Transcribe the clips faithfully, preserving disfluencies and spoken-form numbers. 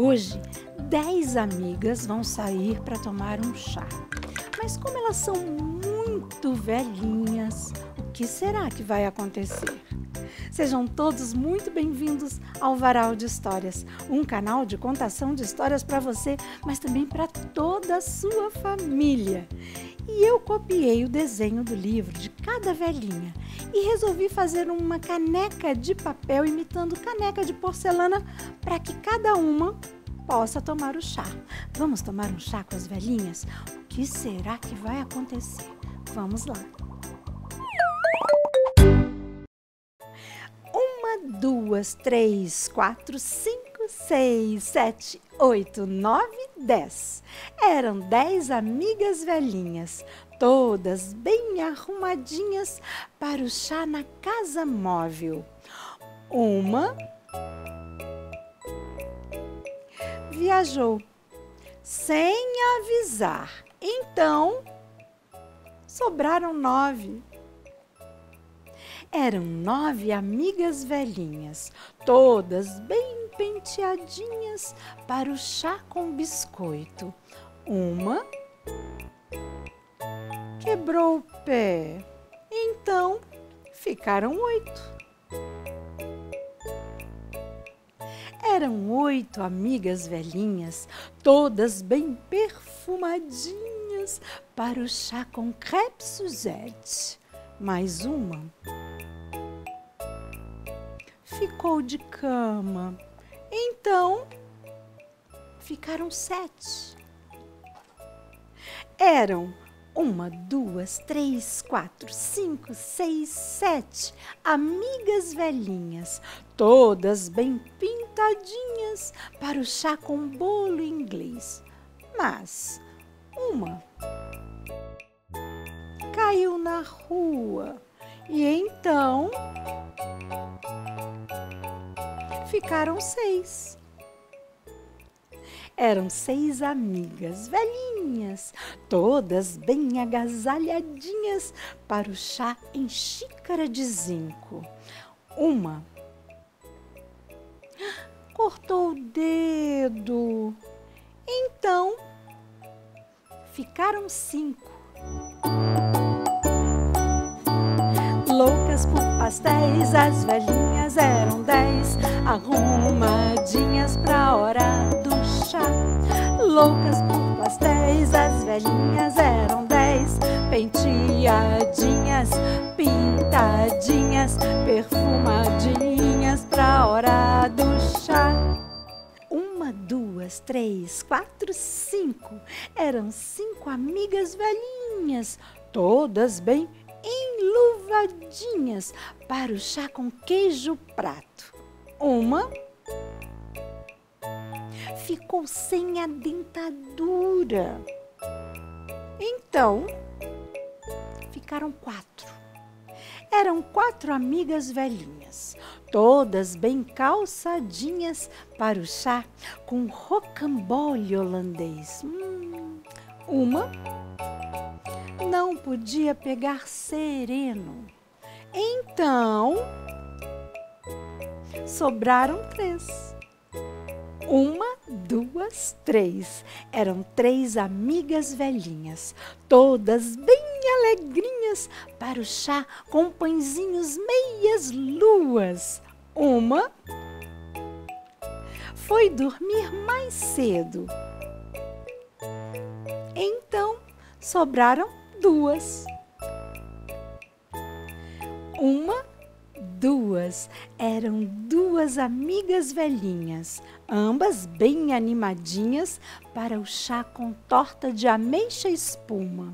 Hoje, dez amigas vão sair para tomar um chá. Mas como elas são muito velhinhas, o que será que vai acontecer? Sejam todos muito bem-vindos ao Varal de Histórias, um canal de contação de histórias para você, mas também para toda a sua família. E eu copiei o desenho do livro de cada velhinha e resolvi fazer uma caneca de papel imitando caneca de porcelana para que cada uma possa tomar o chá. Vamos tomar um chá com as velhinhas? O que será que vai acontecer? Vamos lá! Uma, duas, três, quatro, cinco, seis, sete, oito, nove, dez. Eram dez amigas velhinhas, todas bem arrumadinhas para o chá na casa móvel. Uma viajou sem avisar, então sobraram nove. Eram nove amigas velhinhas, todas bem penteadinhas para o chá com biscoito. Uma quebrou o pé, então ficaram oito. Eram oito amigas velhinhas, todas bem perfumadinhas para o chá com crêpe Suzette. Mais uma ficou de cama, então ficaram sete. Eram uma, duas, três, quatro, cinco, seis, sete amigas velhinhas, todas bem pintadinhas para o chá com bolo inglês, mas uma caiu na rua e então ficaram seis. Eram seis amigas velhinhas, todas bem agasalhadinhas para o chá em xícara de zinco. Uma cortou o dedo, então ficaram cinco. Loucas por pastéis, as velhinhas eram dez, arrumadinhas pra hora do chá. Loucas por pastéis, as velhinhas eram dez, penteadinhas, pintadinhas, perfumadinhas pra hora do chá. Uma, duas, três, quatro, cinco. Eram cinco amigas velhinhas, todas bem enluvadinhas para o chá com queijo prato. Uma ficou sem a dentadura, então ficaram quatro. Eram quatro amigas velhinhas, todas bem calçadinhas para o chá com rocambole holandês. Hum, uma não podia pegar sereno, então sobraram três. Uma, duas, três. Eram três amigas velhinhas, todas bem alegrinhas para o chá com pãezinhos meias luas. Uma foi dormir mais cedo, então sobraram duas. Uma, duas. Eram duas amigas velhinhas, ambas bem animadinhas para o chá com torta de ameixa espuma.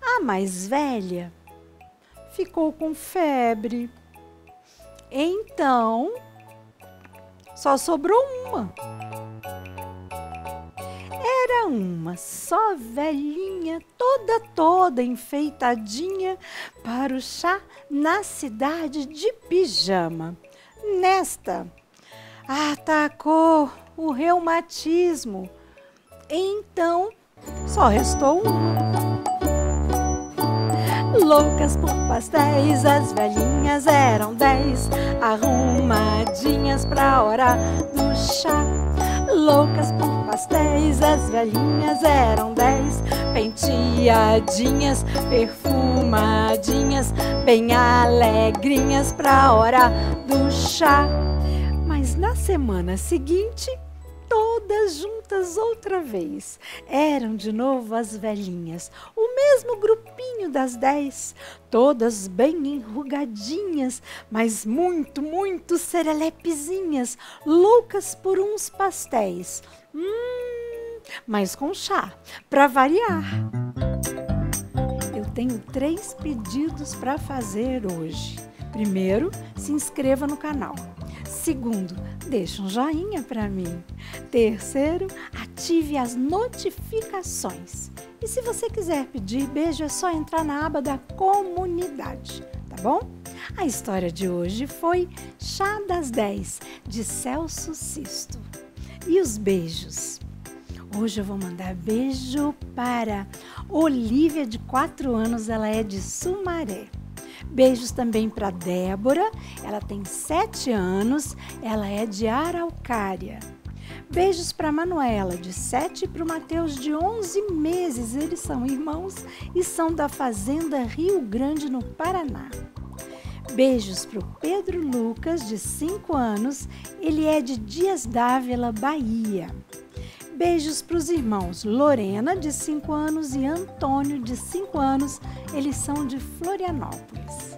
A mais velha ficou com febre, então só sobrou uma. Era uma só velhinha, toda toda enfeitadinha para o chá na cidade de pijama. Nesta, atacou o reumatismo, então só restou uma. Loucas por pastéis, as velhinhas eram dez, arrumadinhas pra hora do chá. loucas por pastéis. As velhinhas eram dez, penteadinhas, perfumadinhas, bem alegrinhas pra hora do chá. Mas na semana seguinte, todas juntas outra vez, eram de novo as velhinhas, o mesmo grupinho das dez, todas bem enrugadinhas, mas muito, muito serelepezinhas, loucas por uns pastéis, hum, mas com chá, pra variar. Eu tenho três pedidos para fazer hoje. Primeiro, se inscreva no canal. Segundo, deixa um joinha para mim. Terceiro, ative as notificações. E se você quiser pedir beijo, é só entrar na aba da comunidade, tá bom? A história de hoje foi Chá das dez, de Celso Sisto. E os beijos? Hoje eu vou mandar beijo para Olívia, de quatro anos, ela é de Sumaré. Beijos também para Débora, ela tem sete anos, ela é de Araucária. Beijos para Manuela, de sete, e para o Mateus, de onze meses, eles são irmãos e são da Fazenda Rio Grande, no Paraná. Beijos para o Pedro Lucas, de cinco anos, ele é de Dias d'Ávila, Bahia. Beijos para os irmãos Lorena, de cinco anos, e Antônio, de cinco anos, eles são de Florianópolis.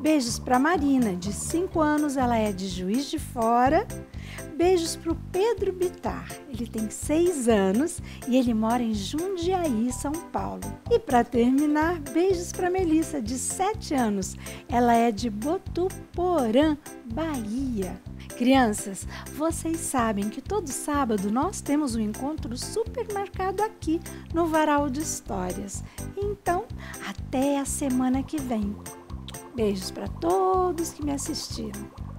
Beijos para Marina, de cinco anos, ela é de Juiz de Fora. Beijos para o Pedro Bitar, ele tem seis anos e ele mora em Jundiaí, São Paulo. E para terminar, beijos para Melissa, de sete anos, ela é de Botuporã, Bahia. Crianças, vocês sabem que todo sábado nós temos um encontro super marcado aqui no Varal de Histórias. Então, até a semana que vem. Beijos para todos que me assistiram.